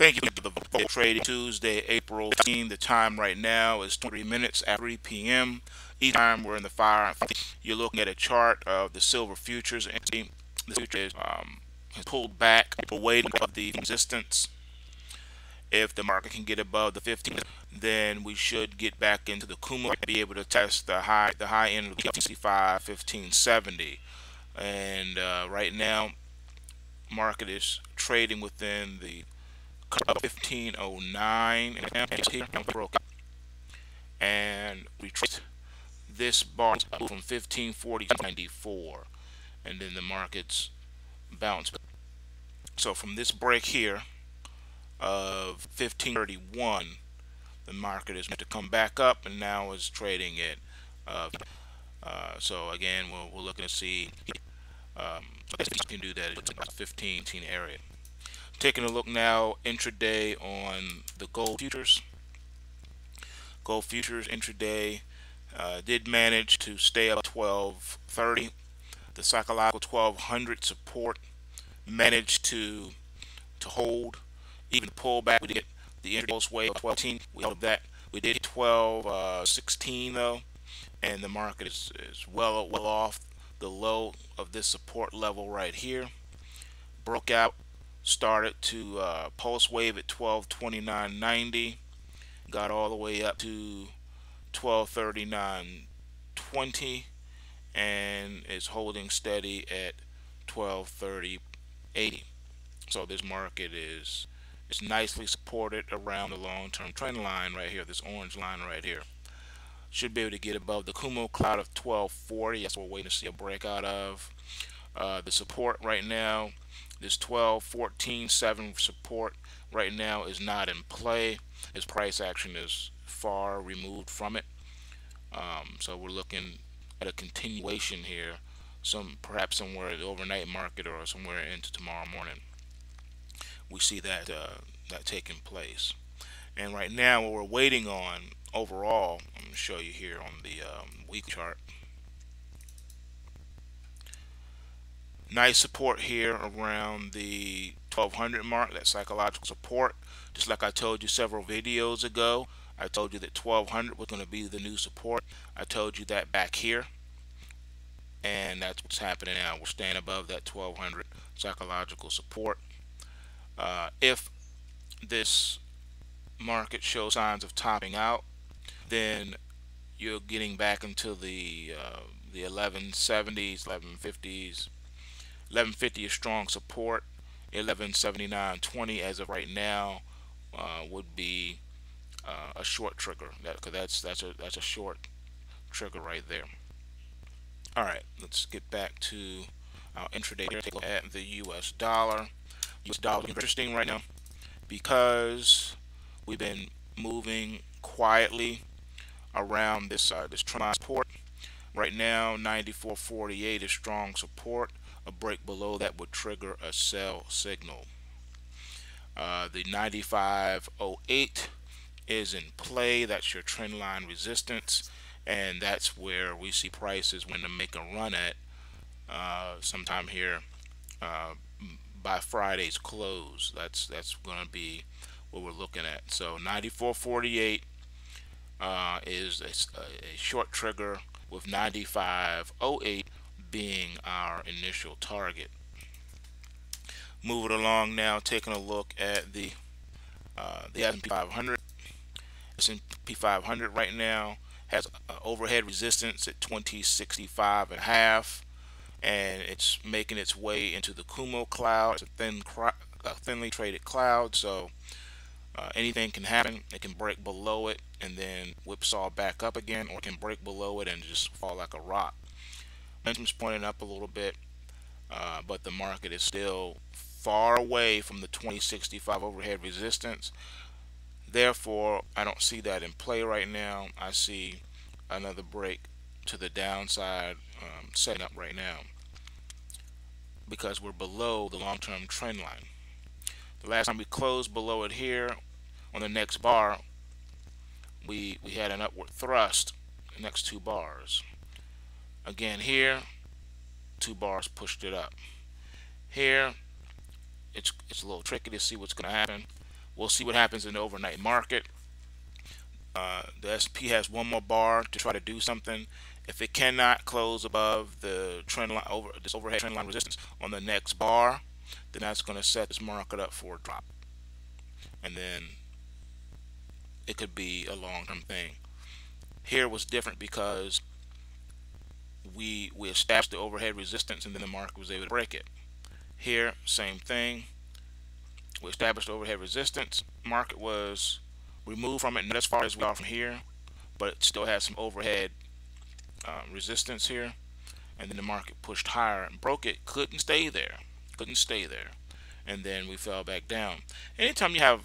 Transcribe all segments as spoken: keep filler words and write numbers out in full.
Thank you for the Bull Trading Tuesday, April eighteenth. The time right now is twenty minutes after three P M Each time we're in the fire. You're looking at a chart of the silver futures, and the future is um, pulled back, waiting above the resistance. If the market can get above the fifteen, then we should get back into the Kumo and be able to test the high, the high end of the fifteen sixty-five, fifteen seventy. And uh, right now, market is trading within the fifteen oh nine, and broke. And we trade this bar from fifteen forty to ninety-four, and then the markets bounce. So from this break here of fifteen thirty-one, the market is meant to come back up, and now is trading it. Uh, uh, so again, we're, we're looking to see um, if you can do that in the fifteen eighteen area. Taking a look now intraday on the gold futures. Gold futures intraday uh, did manage to stay up twelve thirty. The psychological twelve hundred support managed to to hold, even pull back. We did the intervals way of twelve eighteen. We held that. We did twelve sixteen uh, though, and the market is, is well well off the low of this support level right here. Broke out. Started to uh, pulse wave at twelve twenty-nine ninety, got all the way up to twelve thirty-nine twenty, and is holding steady at twelve thirty eighty. So this market is is nicely supported around the long-term trend line right here, this orange line right here. Should be able to get above the Kumo cloud of twelve forty. That's what we're waiting to see a breakout of. Uh, the support right now, this twelve fourteen seven support right now is not in play. Its price action is far removed from it. Um, so we're looking at a continuation here, some perhaps somewhere in the overnight market or somewhere into tomorrow morning. We see that uh, that taking place. And right now, what we're waiting on overall, I'm going to show you here on the um, weekly chart. Nice support here around the twelve hundred mark, that psychological support. Just like I told you several videos ago, I told you that twelve hundred was going to be the new support. I told you that back here, and that's what's happening now. We're staying above that twelve hundred psychological support. Uh, if this market shows signs of topping out, then you're getting back into the uh, the eleven seventies, eleven fifties. eleven fifty is strong support. eleven seventy-nine twenty as of right now uh, would be uh, a short trigger. That, 'cause that's that's a that's a short trigger right there. All right, let's get back to our intraday. Take a look at the U S dollar. U S dollar is interesting right now because we've been moving quietly around this uh, this trend line support. Right now, ninety-four forty-eight is strong support. A break below that would trigger a sell signal. Uh, the ninety-five oh eight is in play. That's your trend line resistance, and that's where we see prices when to make a run at uh, sometime here uh, by Friday's close. That's that's going to be what we're looking at. So ninety-four forty-eight uh, is a, a short trigger, with ninety-five oh eight being our initial target. Moving along now, taking a look at the uh, the S and P five hundred. S and P five hundred right now has uh, overhead resistance at twenty sixty-five and a half, and it's making its way into the Kumo cloud. It's a thin, a thinly traded cloud, so uh, anything can happen. It can break below it and then whipsaw back up again, or it can break below it and just fall like a rock. Momentum's pointing up a little bit, uh, but the market is still far away from the twenty sixty-five overhead resistance. Therefore, I don't see that in play right now. I see another break to the downside um, setting up right now because we're below the long-term trend line. The last time we closed below it here on the next bar, we, we had an upward thrust the next two bars. Again here, two bars pushed it up. Here, it's it's a little tricky to see what's going to happen. We'll see what happens in the overnight market. Uh, the S and P has one more bar to try to do something. If it cannot close above the trend line, over this overhead trend line resistance on the next bar, then that's going to set this market up for a drop, and then it could be a long-term thing. Here was different because we we established the overhead resistance, and then the market was able to break it. Here, same thing. We established overhead resistance. Market was removed from it, not as far as we are from here, but it still has some overhead uh, resistance here. And then the market pushed higher and broke it. Couldn't stay there. Couldn't stay there. And then we fell back down. Anytime you have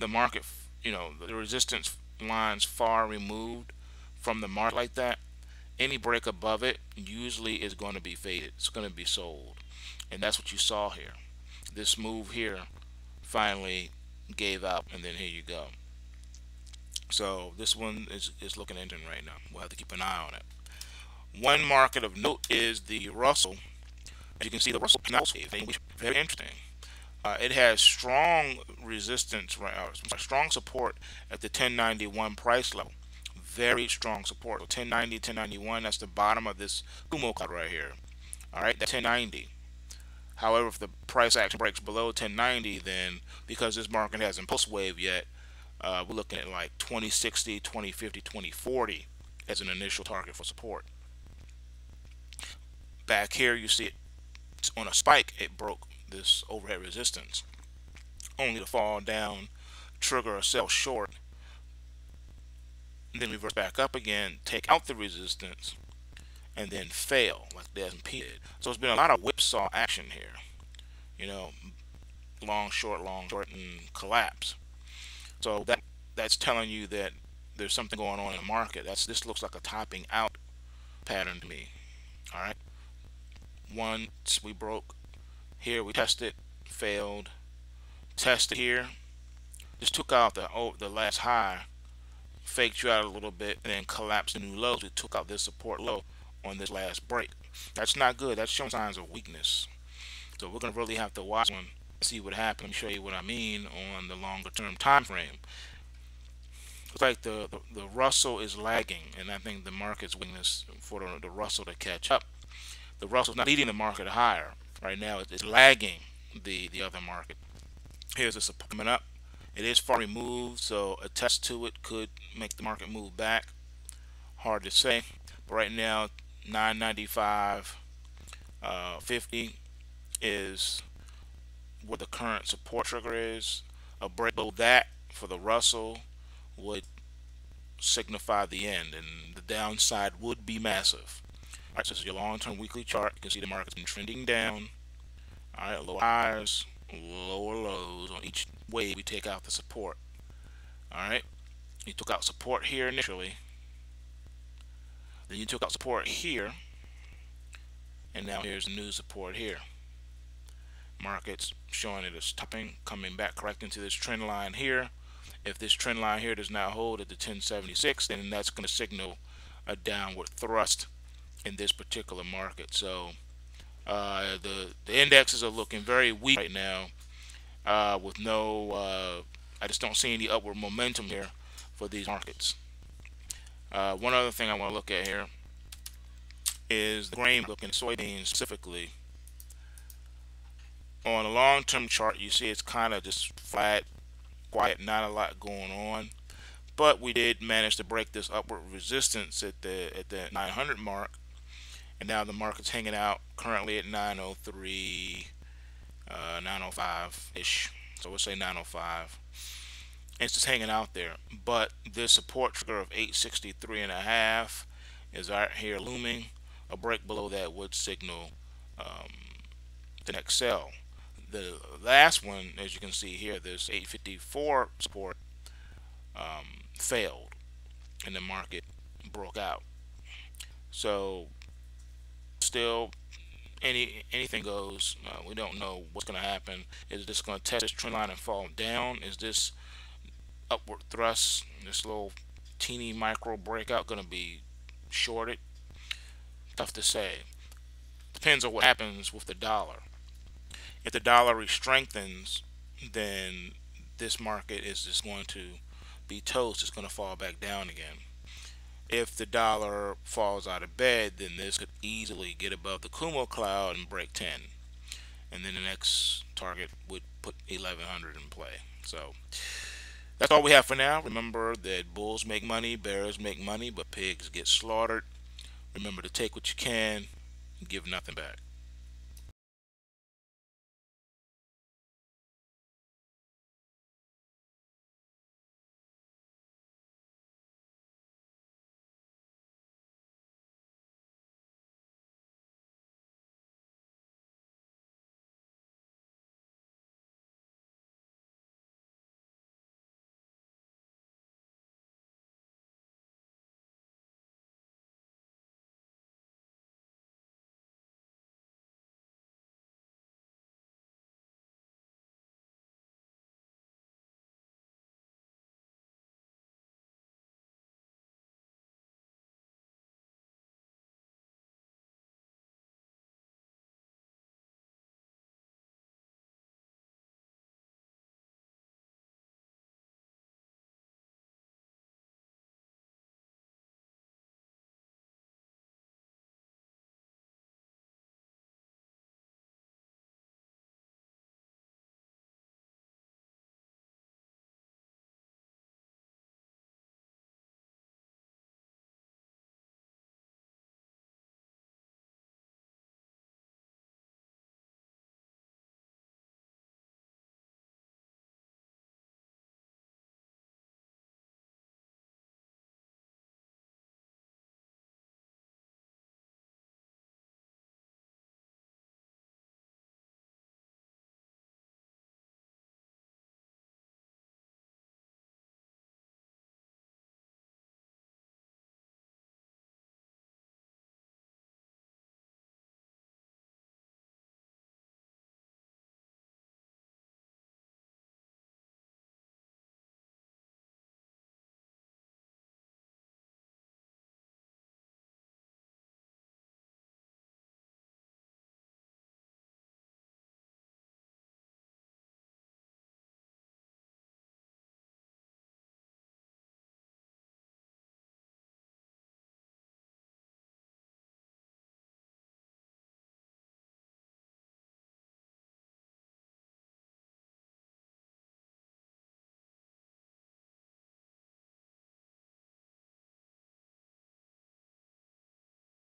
the market, you know, the resistance lines far removed from the market like that, any break above it usually is going to be faded. It's going to be sold. And that's what you saw here. This move here finally gave up, and then here you go. So this one is, is looking interesting right now. We'll have to keep an eye on it. One market of note is the Russell. As you can see, the Russell is also very interesting. Uh, it has strong resistance, right, uh, strong support at the ten ninety-one price level. Very strong support. So ten ninety, ten ninety-one, that's the bottom of this Kumo cloud right here. All right, that's ten ninety. However, if the price action breaks below ten ninety, then because this market hasn't pulse wave yet, uh, we're looking at like twenty sixty, twenty fifty, twenty forty as an initial target for support. Back here, you see it on a spike. It broke this overhead resistance, only to fall down, trigger a sell short, and then reverse back up again, take out the resistance, and then fail like the S and P did. So it's been a lot of whipsaw action here, you know, long short, long short, and collapse. So that that's telling you that there's something going on in the market. That's this looks like a topping out pattern to me. All right, once we broke here, we tested, failed, tested here, just took out the oh, the last high, faked you out a little bit, and then collapsed the new lows. We took out this support low on this last break. That's not good. That's showing signs of weakness. So we're gonna really have to watch one, see what happens. Let me show you what I mean on the longer term time frame. Looks like the, the the Russell is lagging, and I think the market's weakness for the, the Russell to catch up. The Russell's not leading the market higher right now. It's lagging the the other market. Here's the support coming up. It is far removed, so a test to it could make the market move back. Hard to say, but right now, nine ninety-five, uh, fifty is where the current support trigger is. A break below that for the Russell would signify the end, and the downside would be massive. All right, so this is your long-term weekly chart. You can see the market's been trending down. All right, lower highs, lower lows. On each wave, we take out the support. All right, you took out support here initially. Then you took out support here, and now here's new support here. Market's showing it as topping, coming back, correcting to this trend line here. If this trend line here does not hold at the ten seventy-six, then that's going to signal a downward thrust in this particular market. So uh, the the indexes are looking very weak right now. Uh, with no, uh, I just don't see any upward momentum here for these markets. Uh, one other thing I want to look at here is the grain, looking at soybeans specifically. On a long-term chart, you see it's kind of just flat, quiet, not a lot going on. But we did manage to break this upward resistance at the at the nine hundred mark, and now the market's hanging out currently at nine oh three, uh, nine oh five-ish. So we'll say nine oh five. It's just hanging out there, but this support trigger of eight sixty-three and a half is right here looming. A break below that would signal um, the next sell. The last one, as you can see here, this eight fifty-four support um, failed, and the market broke out. So, still, any anything goes. Uh, we don't know what's going to happen. Is this going to test this trend line and fall down? Is this upward thrust, this little teeny micro breakout, going to be shorted? Tough to say. Depends on what happens with the dollar. If the dollar re-strengthens, then this market is just going to be toast. It's going to fall back down again. If the dollar falls out of bed, then this could easily get above the Kumo cloud and break ten. And then the next target would put eleven hundred in play. So that's all we have for now. Remember that bulls make money, bears make money, but pigs get slaughtered. Remember to take what you can and give nothing back.